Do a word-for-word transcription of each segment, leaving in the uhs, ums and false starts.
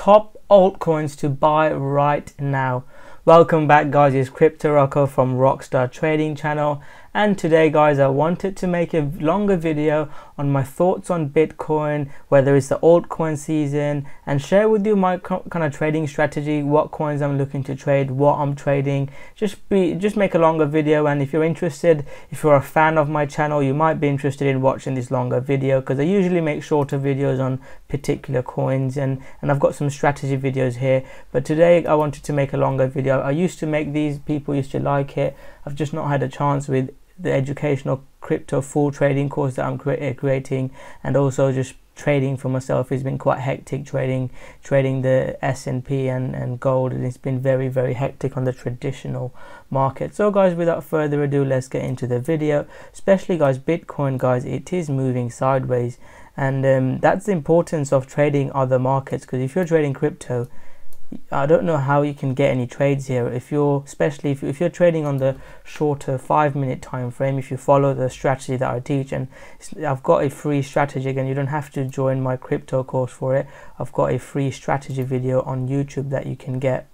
top altcoins to buy right now. Welcome back guys, it's Crypto Rocco from Rockstar Trading Channel, and today guys I wanted to make a longer video on my thoughts on Bitcoin, whether it's the altcoin season, and share with you my kind of trading strategy, what coins I'm looking to trade, what I'm trading. Just be just make a longer video, and if you're interested, if you're a fan of my channel, you might be interested in watching this longer video because I usually make shorter videos on particular coins, and and I've got some strategy videos here, but today I wanted to make a longer video. I used to make these, people used to like it. I've just not had a chance with the educational crypto full trading course that I'm cre creating, and also just trading for myself has been quite hectic, trading trading the S and P and, and gold, and it's been very very hectic on the traditional market. So guys, without further ado, let's get into the video. Especially guys, Bitcoin guys, it is moving sideways, and um, that's the importance of trading other markets, because if you're trading crypto, I don't know how you can get any trades here. If you're especially if, if you're trading on the shorter five minute time frame, if you follow the strategy that I teach, and I've got a free strategy, again you don't have to join my crypto course for it, I've got a free strategy video on YouTube that you can get.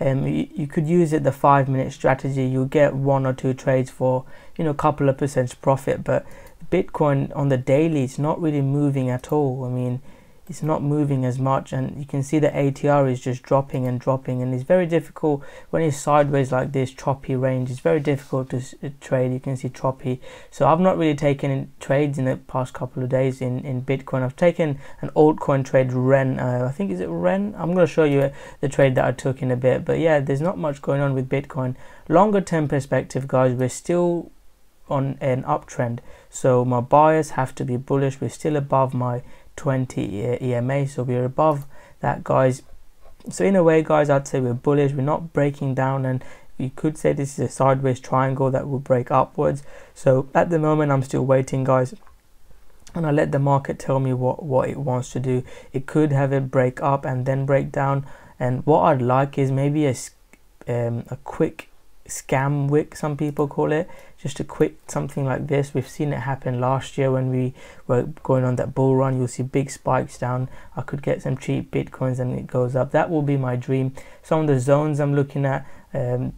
Um, you, you could use it, the five minute strategy, you'll get one or two trades for, you know, a couple of percents profit. But Bitcoin on the daily, it's not really moving at all. I mean, it's not moving as much, and you can see the A T R is just dropping and dropping, and it's very difficult when it's sideways like this choppy range. It's very difficult to trade. You can see choppy. So I've not really taken in trades in the past couple of days in in Bitcoin. I've taken an altcoin trade, Ren. Uh, I think is it Ren. I'm going to show you the trade that I took in a bit. But yeah, there's not much going on with Bitcoin. Longer term perspective, guys, we're still on an uptrend. So my buyers have to be bullish. We're still above my twenty E M A, so we're above that guys. So in a way guys, I'd say we're bullish, we're not breaking down, and you could say this is a sideways triangle that will break upwards. So at the moment I'm still waiting guys, and I let the market tell me what what it wants to do. It could have it break up and then break down, and what I'd like is maybe a um, a quick scam wick, some people call it, just a quick something like this. We've seen it happen last year when we were going on that bull run. You'll see big spikes down. I could get some cheap bitcoins and it goes up. That will be my dream. Some of the zones I'm looking at, um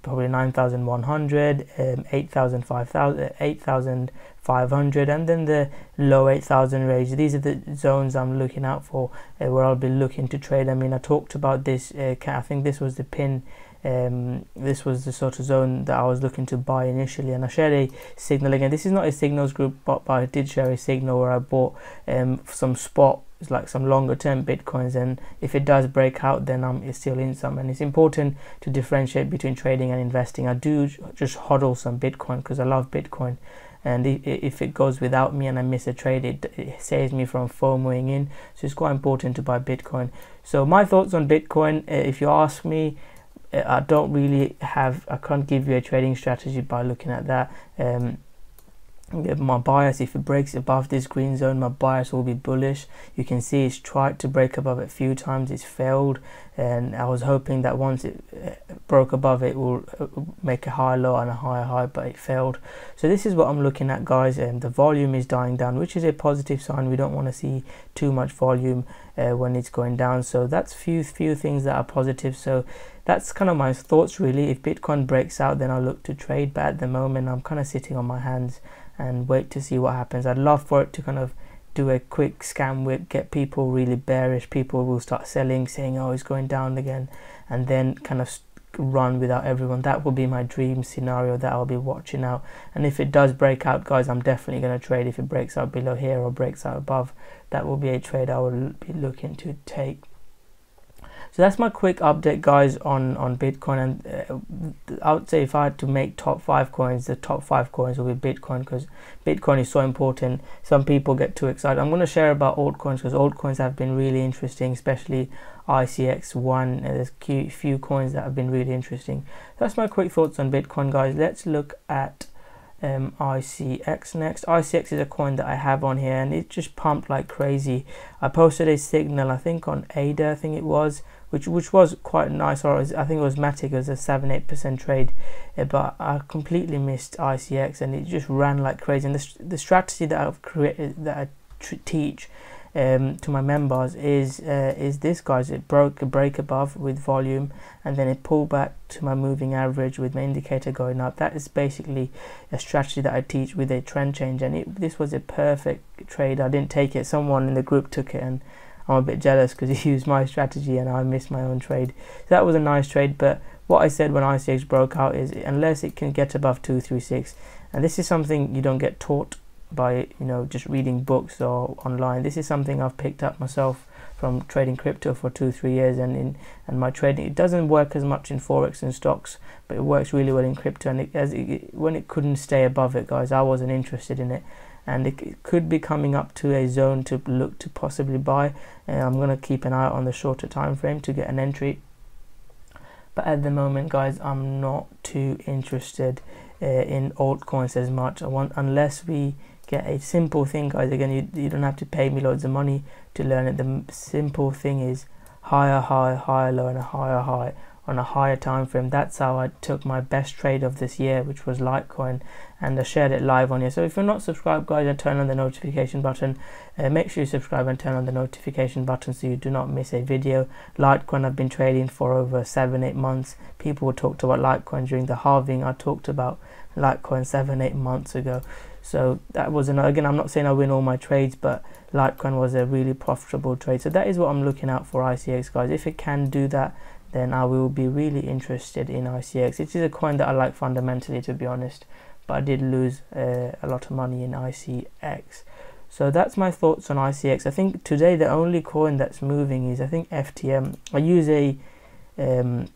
probably nine thousand one hundred, um, eight thousand, five thousand, eight thousand five hundred, and then the low eight thousand range. These are the zones I'm looking out for, uh, where I'll be looking to trade. I mean, I talked about this, uh, I think this was the pin, um this was the sort of zone that I was looking to buy initially, and I shared a signal. Again, this is not a signals group, but, but I did share a signal where I bought um some spot, like some longer term bitcoins, and if it does break out then I'm it's still in some. And it's important to differentiate between trading and investing. I do just hodl some bitcoin because I love bitcoin, and if it goes without me and I miss a trade, it, it saves me from FOMOing in. So it's quite important to buy bitcoin. So my thoughts on bitcoin, if you ask me, I don't really have, I can't give you a trading strategy by looking at that. Um, my bias, if it breaks above this green zone, my bias will be bullish. You can see it's tried to break above it a few times, it's failed, and I was hoping that once it broke above it, will make a higher low and a higher high, but it failed. So this is what I'm looking at guys, and the volume is dying down, which is a positive sign. We don't want to see too much volume uh, when it's going down. So that's few few things that are positive. So that's kind of my thoughts really. If Bitcoin breaks out, then I'll look to trade, but at the moment I'm kind of sitting on my hands and wait to see what happens. I'd love for it to kind of do a quick scam whip, get people really bearish, people will start selling, saying oh it's going down again, and then kind of run without everyone. That will be my dream scenario that I'll be watching out. And if it does break out guys, I'm definitely going to trade. If it breaks out below here or breaks out above, that will be a trade I will be looking to take. So that's my quick update guys on on Bitcoin, and uh, I would say if I had to make top five coins, the top five coins will be Bitcoin, because Bitcoin is so important. Some people get too excited. I'm going to share about altcoins because altcoins have been really interesting, especially I C X one. Uh, there's a few coins that have been really interesting. That's my quick thoughts on Bitcoin guys. Let's look at Um, I C X next. I C X is a coin that I have on here, and it just pumped like crazy. I posted a signal, I think on A D A, I think it was, which which was quite nice, or was, I think it was Matic. It was a seven eight percent trade, uh, but I completely missed I C X, and it just ran like crazy. And the the strategy that I've created, that I teach, um, to my members is uh, is this, guys. It broke a break above with volume, and then it pulled back to my moving average with my indicator going up. That is basically a strategy that I teach with a trend change, and it, this was a perfect trade. I didn't take it. Someone in the group took it, and I'm a bit jealous because he used my strategy and I missed my own trade. So that was a nice trade, but what I said when I C X broke out is unless it can get above two three six, and this is something you don't get taught by, you know, just reading books or online. This is something I've picked up myself from trading crypto for two three years, and in and my trading, it doesn't work as much in forex and stocks, but it works really well in crypto. And it, as it, when it couldn't stay above it, guys, I wasn't interested in it. And it could be coming up to a zone to look to possibly buy, and I'm going to keep an eye on the shorter time frame to get an entry. But at the moment, guys, I'm not too interested uh, in altcoins as much. I want, unless we get a simple thing, guys. Again, you, you don't have to pay me loads of money to learn it. The simple thing is higher high, higher low, and a higher high on a higher time frame. That's how I took my best trade of this year, which was Litecoin, and I shared it live on here. So if you're not subscribed, guys, and turn on the notification button, uh, make sure you subscribe and turn on the notification button so you do not miss a video. Litecoin, I've been trading for over seven eight months. People talked about Litecoin during the halving. I talked about Litecoin seven eight months ago. So that was another, again, I'm not saying I win all my trades, but Litecoin was a really profitable trade. So that is what I'm looking out for I C X, guys. If it can do that, then I will be really interested in I C X. It is a coin that I like fundamentally, to be honest, but I did lose uh, a lot of money in I C X. So that's my thoughts on I C X. I think today the only coin that's moving is, I think, F T M. I use a um,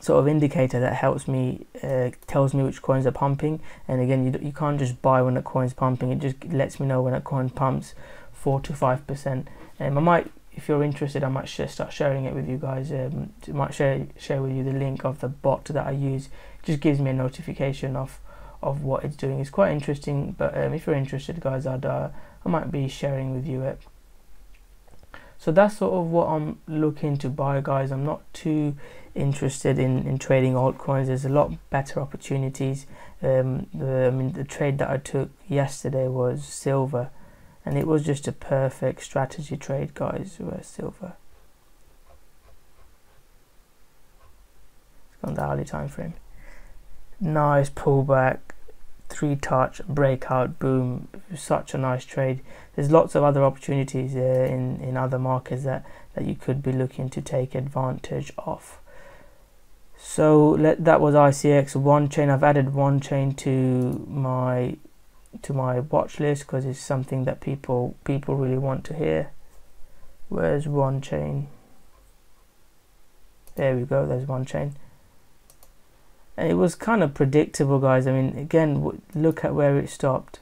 sort of indicator that helps me, uh, tells me which coins are pumping. And again, you, d you can't just buy when a coin's pumping. It just lets me know when a coin pumps four to five percent. And I might, if you're interested, I might sh start sharing it with you guys. Um, I might share share with you the link of the bot that I use. It just gives me a notification of of what it's doing. It's quite interesting, but um, if you're interested, guys, I'd uh, I might be sharing with you it. So that's sort of what I'm looking to buy, guys. I'm not too interested in in trading altcoins. There's a lot better opportunities. Um, the, I mean, the trade that I took yesterday was silver. And it was just a perfect strategy trade, guys, with silver. It's on the hourly time frame. Nice pullback, three touch, breakout, boom. Such a nice trade. There's lots of other opportunities uh, in, in other markets that, that you could be looking to take advantage of. So let, that was I C X. Wanchain. I've added Wanchain to my... to my watch list because it's something that people people really want to hear. Where's Wanchain? There we go. There's Wanchain, and it was kind of predictable, guys. I mean, again, w look at where it stopped.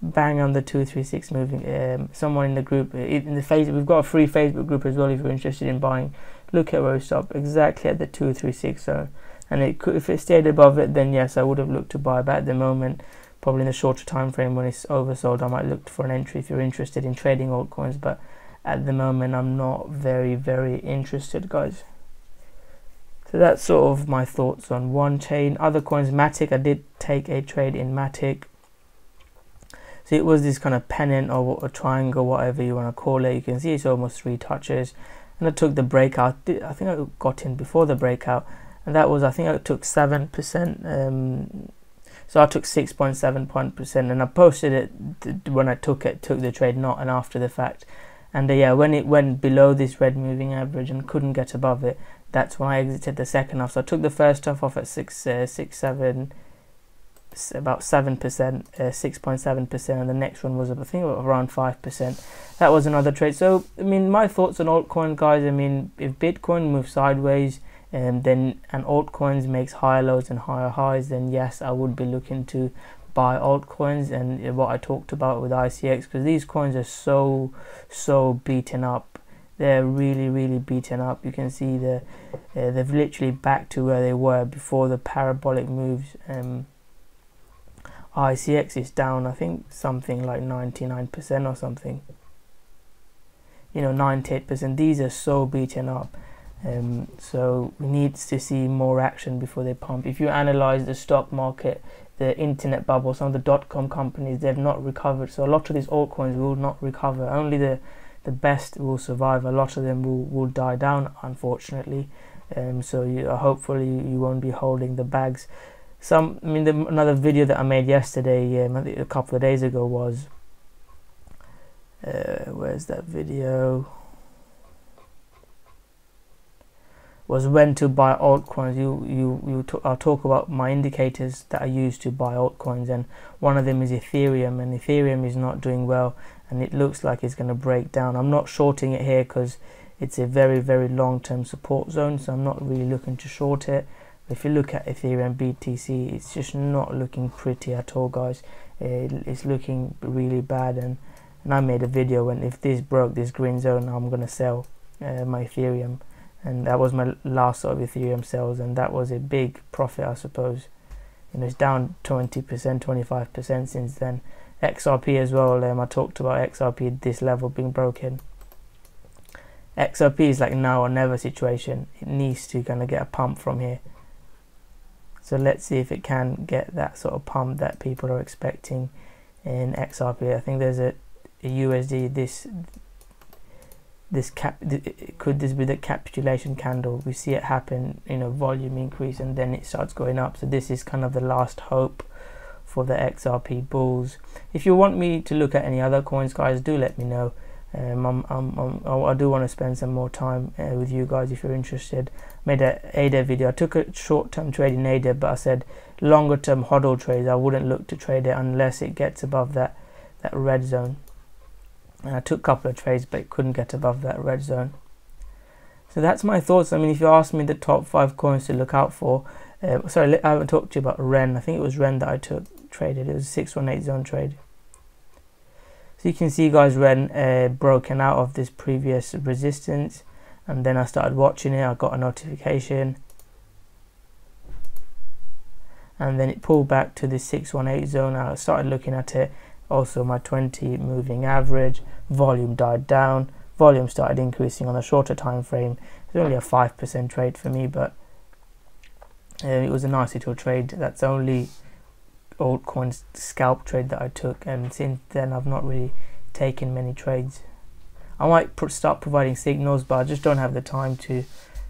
Bang on the two three six moving. Um, someone in the group, in the face, we've got a free Facebook group as well if you're interested in buying. Look at where it stopped, exactly at the two three six zone. And it could, if it stayed above it, then yes, I would have looked to buy. But at the moment, probably in the shorter time frame when it's oversold, I might look for an entry if you're interested in trading altcoins. But at the moment, I'm not very, very interested, guys. So that's sort of my thoughts on Wanchain. Other coins, Matic. I did take a trade in Matic. So it was this kind of pennant or, or triangle, whatever you want to call it. You can see it's almost three touches. And I took the breakout. I think I got in before the breakout. And that was, I think I took seven percent, um, so I took six point seven percent, and I posted it when I took it, took the trade, not and after the fact. And uh, yeah, when it went below this red moving average and couldn't get above it, that's when I exited the second half. So I took the first half off at six, uh, six, seven, about seven percent, six point seven percent, and the next one was, I think, around five percent. That was another trade. So, I mean, my thoughts on altcoin, guys, I mean, if Bitcoin moves sideways, and then and altcoins makes higher lows and higher highs, then yes, I would be looking to buy altcoins. And what I talked about with I C X, because these coins are so so beaten up, they're really really beaten up. You can see the uh, they've literally back to where they were before the parabolic moves. um I C X is down, I think, something like ninety-nine percent or something, you know, ninety-eight percent. These are so beaten up. Um, so we need to see more action before they pump. If you analyze the stock market, the internet bubble, some of the dot-com companies, they've not recovered. So a lot of these altcoins will not recover. Only the the best will survive. A lot of them will, will die down, unfortunately. Um, so you, uh, hopefully you won't be holding the bags. Some, I mean, the, another video that I made yesterday, um, a couple of days ago, was uh, where's that video? Was when to buy altcoins. You you you t I'll talk about my indicators that I use to buy altcoins, and one of them is Ethereum, and Ethereum is not doing well, and it looks like it's going to break down. I'm not shorting it here because it's a very very long-term support zone, so I'm not really looking to short it. But if you look at Ethereum B T C, it's just not looking pretty at all, guys. It, it's looking really bad, and and I made a video when if this broke this green zone, I'm going to sell uh, my Ethereum. And that was my last sort of Ethereum sales, and that was a big profit, I suppose. You know, it's down twenty percent, twenty-five percent since then. X R P as well, um, I talked about X R P, this level being broken. X R P is like now or never situation. It needs to kind of get a pump from here. So let's see if it can get that sort of pump that people are expecting in X R P. I think there's a, a U S D, this... This cap could this be the capitulation candle? We see it happen, you know, volume increase, and then it starts going up. So this is kind of the last hope for the X R P bulls. If you want me to look at any other coins, guys, do let me know. Um, I'm, I'm, I'm, I do want to spend some more time uh, with you guys if you're interested. Made an A D A video. I took a short-term trade in A D A, but I said longer-term hodl trades. I wouldn't look to trade it unless it gets above that that red zone. And I took a couple of trades, but couldn't get above that red zone. So that's my thoughts. I mean, if you ask me the top five coins to look out for, uh, sorry, I haven't talked to you about Ren. I think it was Ren that I took traded. It was a six one eight zone trade. So you can see, guys, Ren uh, broken out of this previous resistance, and then I started watching it. I got a notification, and then it pulled back to the six one eight zone. I started looking at it. Also, my twenty moving average, volume died down, volume started increasing on a shorter time frame. It's only a five percent trade for me, but uh, it was a nice little trade. That's only altcoin scalp trade that I took, and since then I've not really taken many trades. I might pr start providing signals, but I just don't have the time to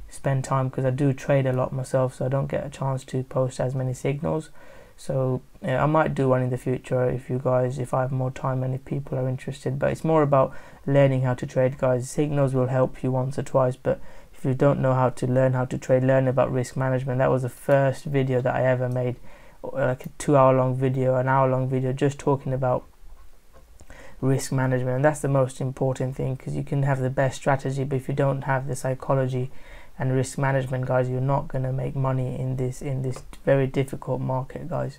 spend time because I do trade a lot myself, so I don't get a chance to post as many signals. So uh, I might do one in the future if you guys, if I have more time and if people are interested. But it's more about learning how to trade, guys. Signals will help you once or twice, but if you don't know how to learn how to trade, learn about risk management. That was the first video that I ever made, like a two-hour long video, an hour-long video, just talking about risk management. And that's the most important thing, because you can have the best strategy, but if you don't have the psychology and risk management, guys, you're not going to make money in this in this very difficult market, guys.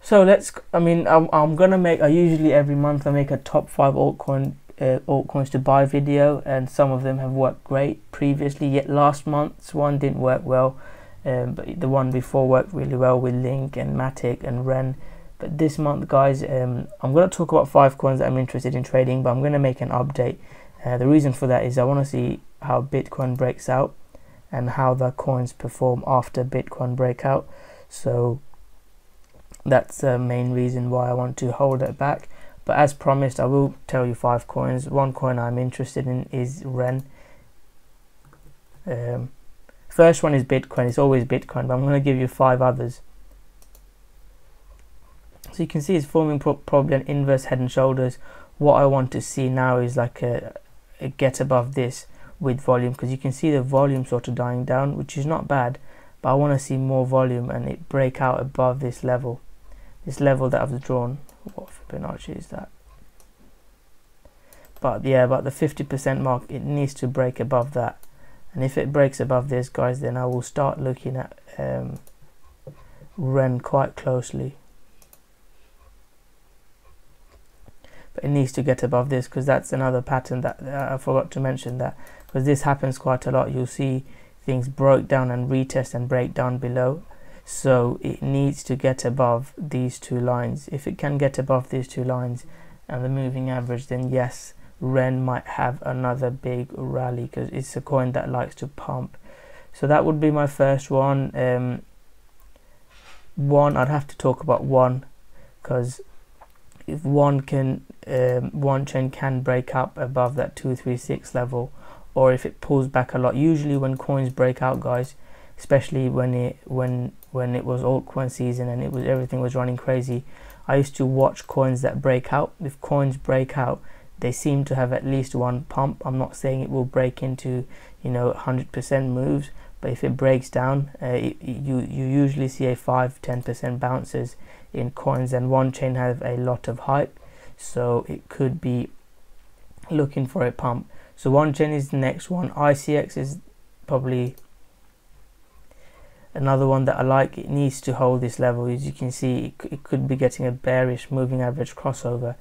So let's, I mean, I'm, I'm going to make, I usually every month I make a top five altcoin uh, altcoins to buy video, and some of them have worked great previously, yet last month's one didn't work well, um, but the one before worked really well with LINK and Matic and Ren. But this month, guys, um, I'm going to talk about five coins that I'm interested in trading, but I'm going to make an update. Uh, the reason for that is I want to see how Bitcoin breaks out and how the coins perform after Bitcoin breakout. So that's the main reason why I want to hold it back. But as promised, I will tell you five coins. One coin I'm interested in is Ren. Um, first one is Bitcoin. It's always Bitcoin, but I'm going to give you five others. So you can see it's forming pro probably an inverse head and shoulders. What I want to see now is like a, a get above this with volume, because you can see the volume sort of dying down, which is not bad, but I want to see more volume and it break out above this level, this level that I've drawn. What Fibonacci is that? But yeah, about the fifty percent mark, it needs to break above that, and if it breaks above this, guys, then I will start looking at um, Ren quite closely. But it needs to get above this, because that's another pattern that uh, I forgot to mention, that because this happens quite a lot. You'll see things broke down and retest and break down below, so it needs to get above these two lines. If it can get above these two lines and the moving average, then yes, Ren might have another big rally because it's a coin that likes to pump. So that would be my first one. Um, one, I'd have to talk about one, because if one can, um, Wanchain can break up above that two three six level, or if it pulls back a lot. Usually when coins break out, guys, especially when it when when it was altcoin season and it was everything was running crazy, I used to watch coins that break out. If coins break out, they seem to have at least one pump. I'm not saying it will break into, you know, one hundred percent moves, but if it breaks down, uh, it, you you usually see a five to ten percent bounces in coins, and Wanchain have a lot of hype, so it could be looking for a pump. So Wanchain is the next one. I C X is probably another one that I like. It needs to hold this level. As you can see, it, it could be getting a bearish moving average crossover,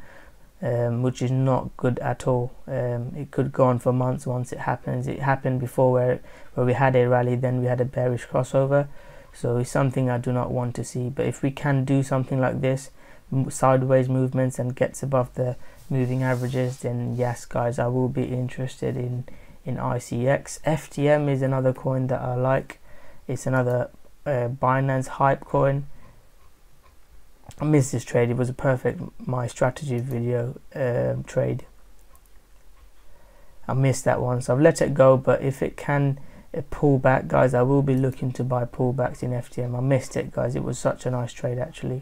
Um, which is not good at all. Um, it could go on for months once it happens. It happened before where where we had a rally, then we had a bearish crossover. So it's something I do not want to see. But if we can do something like this, sideways movements, and gets above the moving averages, then yes, guys, I will be interested in in I C X. F T M is another coin that I like. It's another uh, Binance hype coin. I missed this trade. It was a perfect my strategy video um, trade. I missed that one, so I've let it go. But if it can uh, pull back, guys, I will be looking to buy pullbacks in F T M. I missed it, guys. It was such a nice trade, actually.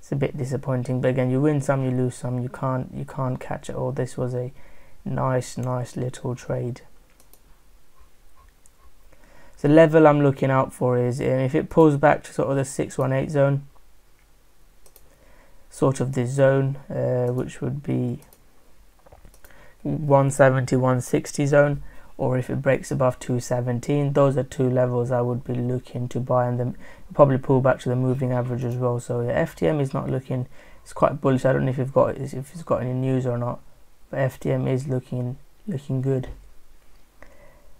It's a bit disappointing, but again, you win some, you lose some. You can't you can't catch it all. This was a nice, nice little trade. The level I'm looking out for is, and if it pulls back to sort of the six one eight zone, sort of this zone, uh, which would be one seventy, one sixty zone, or if it breaks above two seventeen, those are two levels I would be looking to buy, and then probably pull back to the moving average as well. So yeah, F T M is not looking, it's quite bullish. I don't know if you've got if it's got any news or not, but F T M is looking looking good.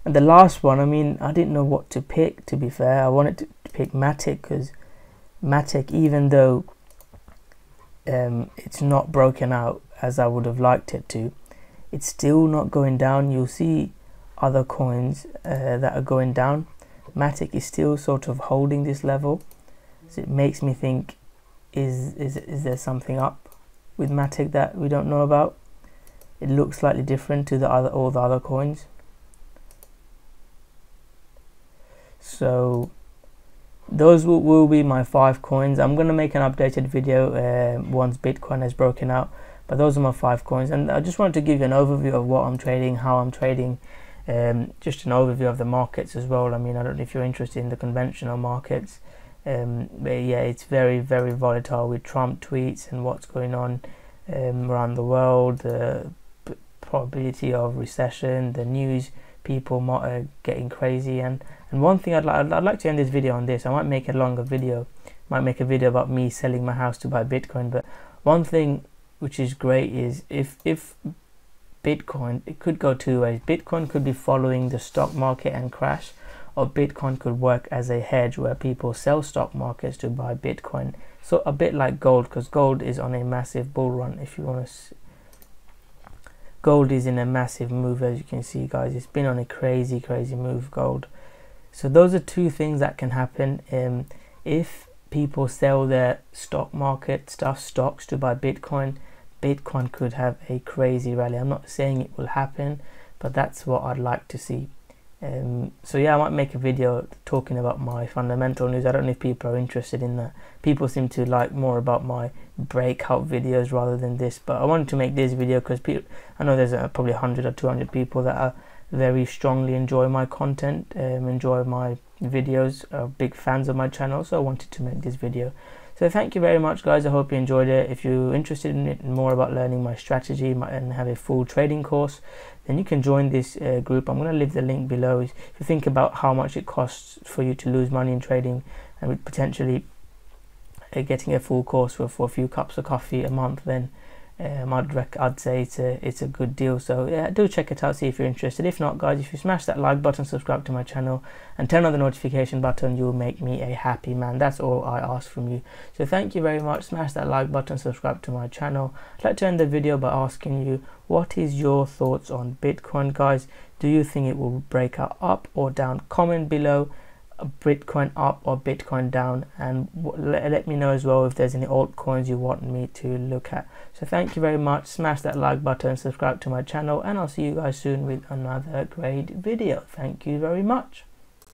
And the last one, I mean, I didn't know what to pick, to be fair. I wanted to pick Matic, because Matic, even though um, it's not broken out as I would have liked it to, it's still not going down. You'll see other coins uh, that are going down. Matic is still sort of holding this level. So it makes me think, is, is, is there something up with Matic that we don't know about? It looks slightly different to the other all the other coins. So those will, will be my five coins. I'm going to make an updated video uh, once Bitcoin has broken out, but those are my five coins, and I just wanted to give you an overview of what I'm trading, how I'm trading, um, just an overview of the markets as well. I mean, I don't know if you're interested in the conventional markets, um, but yeah, it's very, very volatile with Trump tweets and what's going on um, around the world, the uh, probability of recession, the news, people uh, getting crazy. And And one thing I'd, li I'd like to end this video on this. I might make a longer video, might make a video about me selling my house to buy Bitcoin. But one thing which is great is if if Bitcoin, it could go two ways. Bitcoin could be following the stock market and crash, or Bitcoin could work as a hedge where people sell stock markets to buy Bitcoin. So a bit like gold, because gold is on a massive bull run. If you want to, gold is in a massive move, as you can see, guys. It's been on a crazy, crazy move, gold. So those are two things that can happen. Um, if people sell their stock market stuff, stocks, to buy Bitcoin, Bitcoin could have a crazy rally. I'm not saying it will happen, but that's what I'd like to see. Um, so yeah, I might make a video talking about my fundamental news. I don't know if people are interested in that. People seem to like more about my breakout videos rather than this, but I wanted to make this video because I know there's uh, probably a hundred or two hundred people that are very strongly enjoy my content, um, enjoy my videos, are big fans of my channel, so I wanted to make this video. So thank you very much, guys. I hope you enjoyed it. If you're interested in it and more about learning my strategy and have a full trading course, then you can join this uh, group. I'm going to leave the link below. If you think about how much it costs for you to lose money in trading and potentially uh, getting a full course for, for a few cups of coffee a month, then um, I'd rec I'd say it's a it's a good deal. So yeah, do check it out, see if you're interested. If not, guys, if you smash that like button, subscribe to my channel and turn on the notification button, you'll make me a happy man. That's all I ask from you. So thank you very much. Smash that like button, subscribe to my channel. I'd like to end the video by asking you, what is your thoughts on Bitcoin, guys? Do you think it will break out up or down? Comment below, Bitcoin up or Bitcoin down, and let me know as well if there's any altcoins you want me to look at. So thank you very much. Smash that like button, subscribe to my channel, and I'll see you guys soon with another great video. Thank you very much.